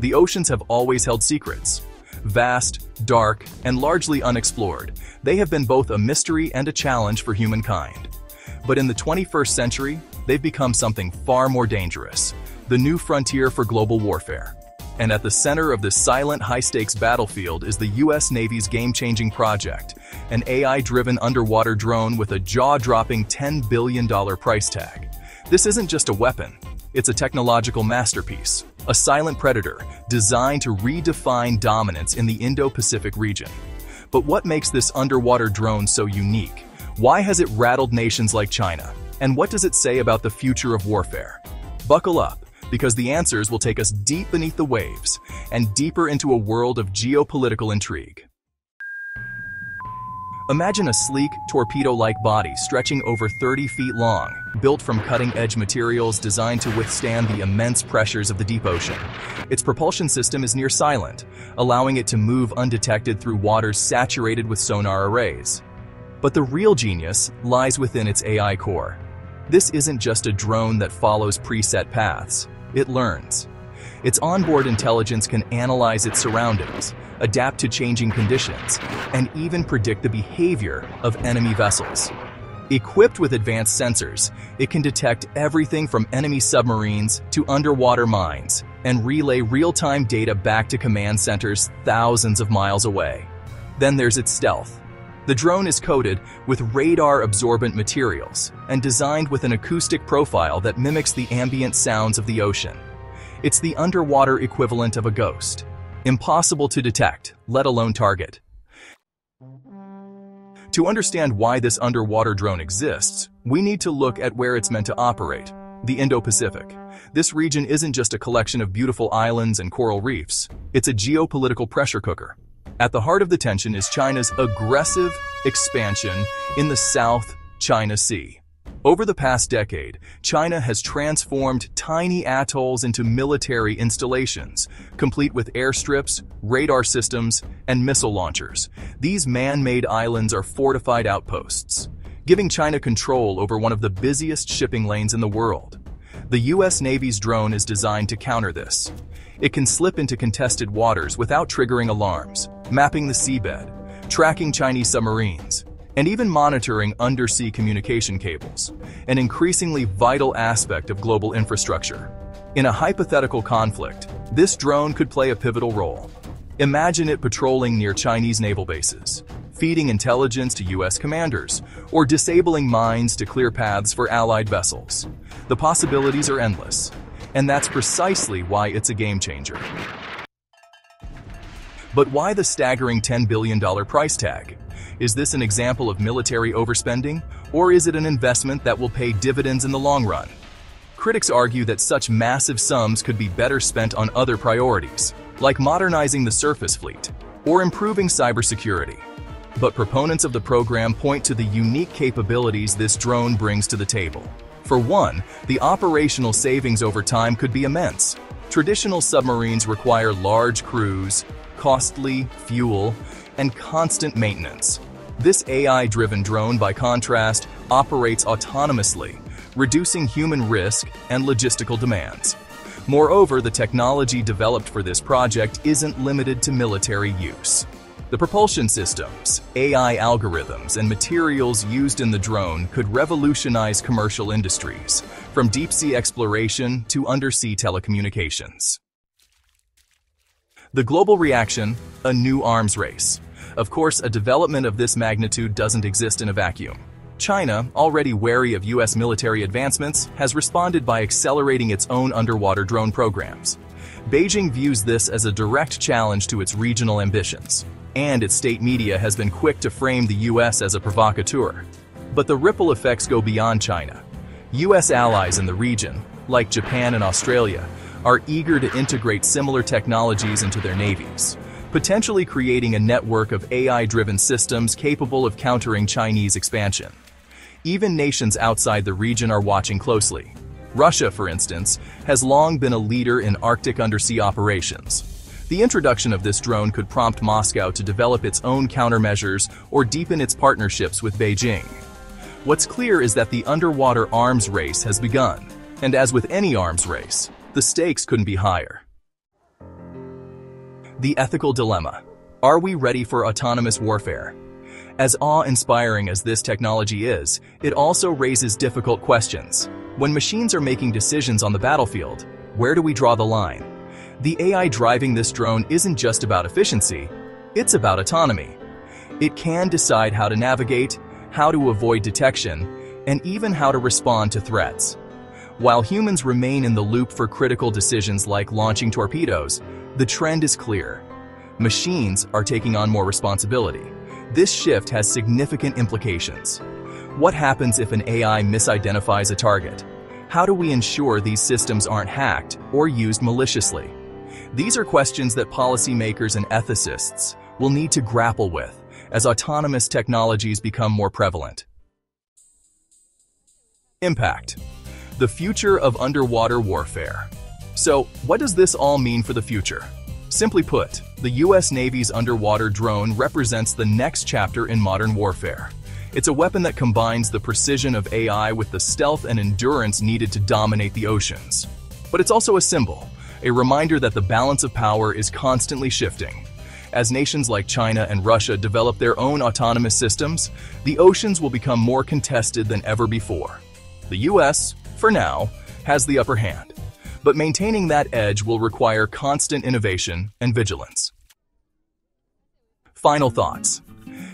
the oceans have always held secrets. Vast, dark, and largely unexplored, they have been both a mystery and a challenge for humankind. But in the 21st century, they've become something far more dangerous, the new frontier for global warfare. And at the center of this silent, high-stakes battlefield is the US Navy's game-changing project, an AI-driven underwater drone with a jaw-dropping $10 billion price tag. This isn't just a weapon, it's a technological masterpiece, a silent predator designed to redefine dominance in the Indo-Pacific region. But what makes this underwater drone so unique? Why has it rattled nations like China? And what does it say about the future of warfare? Buckle up, because the answers will take us deep beneath the waves and deeper into a world of geopolitical intrigue. Imagine a sleek, torpedo-like body stretching over 30 feet long, built from cutting-edge materials designed to withstand the immense pressures of the deep ocean. Its propulsion system is near silent, allowing it to move undetected through waters saturated with sonar arrays. But the real genius lies within its AI core. This isn't just a drone that follows preset paths, it learns. Its onboard intelligence can analyze its surroundings, adapt to changing conditions, and even predict the behavior of enemy vessels. Equipped with advanced sensors, it can detect everything from enemy submarines to underwater mines and relay real-time data back to command centers thousands of miles away. Then there's its stealth. The drone is coated with radar-absorbent materials and designed with an acoustic profile that mimics the ambient sounds of the ocean. It's the underwater equivalent of a ghost, impossible to detect, let alone target. To understand why this underwater drone exists, we need to look at where it's meant to operate, the Indo-Pacific. This region isn't just a collection of beautiful islands and coral reefs, it's a geopolitical pressure cooker. At the heart of the tension is China's aggressive expansion in the South China Sea. Over the past decade, China has transformed tiny atolls into military installations, complete with airstrips, radar systems, and missile launchers. These man-made islands are fortified outposts, giving China control over one of the busiest shipping lanes in the world. The US Navy's drone is designed to counter this. It can slip into contested waters without triggering alarms, mapping the seabed, tracking Chinese submarines, and even monitoring undersea communication cables, an increasingly vital aspect of global infrastructure. In a hypothetical conflict, this drone could play a pivotal role. Imagine it patrolling near Chinese naval bases, feeding intelligence to US commanders, or disabling mines to clear paths for Allied vessels. The possibilities are endless. And that's precisely why it's a game-changer. But why the staggering $10 billion price tag? Is this an example of military overspending, or is it an investment that will pay dividends in the long run? Critics argue that such massive sums could be better spent on other priorities, like modernizing the surface fleet or improving cybersecurity. But proponents of the program point to the unique capabilities this drone brings to the table. For one, the operational savings over time could be immense. Traditional submarines require large crews, costly fuel, and constant maintenance. This AI-driven drone, by contrast, operates autonomously, reducing human risk and logistical demands. Moreover, the technology developed for this project isn't limited to military use. The propulsion systems, AI algorithms, and materials used in the drone could revolutionize commercial industries, from deep-sea exploration to undersea telecommunications. The global reaction, a new arms race. Of course, a development of this magnitude doesn't exist in a vacuum. China, already wary of US military advancements, has responded by accelerating its own underwater drone programs. Beijing views this as a direct challenge to its regional ambitions, and its state media has been quick to frame the US as a provocateur. But the ripple effects go beyond China. US allies in the region, like Japan and Australia, are eager to integrate similar technologies into their navies, potentially creating a network of AI-driven systems capable of countering Chinese expansion. Even nations outside the region are watching closely. Russia, for instance, has long been a leader in Arctic undersea operations. The introduction of this drone could prompt Moscow to develop its own countermeasures or deepen its partnerships with Beijing. What's clear is that the underwater arms race has begun, and as with any arms race, the stakes couldn't be higher. The ethical dilemma. Are we ready for autonomous warfare? As awe-inspiring as this technology is, it also raises difficult questions. When machines are making decisions on the battlefield, where do we draw the line? The AI driving this drone isn't just about efficiency, it's about autonomy. It can decide how to navigate, how to avoid detection, and even how to respond to threats. While humans remain in the loop for critical decisions like launching torpedoes, the trend is clear. Machines are taking on more responsibility. This shift has significant implications. What happens if an AI misidentifies a target? How do we ensure these systems aren't hacked or used maliciously? These are questions that policymakers and ethicists will need to grapple with as autonomous technologies become more prevalent. Impact. The future of underwater warfare. So, what does this all mean for the future? Simply put, the US Navy's underwater drone represents the next chapter in modern warfare. It's a weapon that combines the precision of AI with the stealth and endurance needed to dominate the oceans. But it's also a symbol, a reminder that the balance of power is constantly shifting. As nations like China and Russia develop their own autonomous systems, the oceans will become more contested than ever before. The US, for now, has the upper hand. But maintaining that edge will require constant innovation and vigilance. Final thoughts.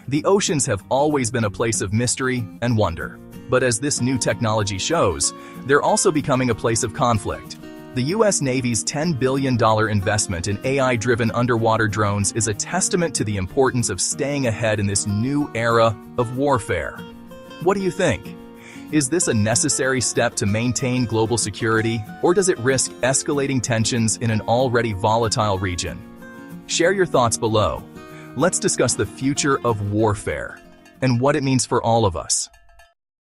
The oceans have always been a place of mystery and wonder. But as this new technology shows, they're also becoming a place of conflict. The US Navy's $10 billion investment in AI-driven underwater drones is a testament to the importance of staying ahead in this new era of warfare. What do you think? Is this a necessary step to maintain global security, or does it risk escalating tensions in an already volatile region? Share your thoughts below. Let's discuss the future of warfare and what it means for all of us.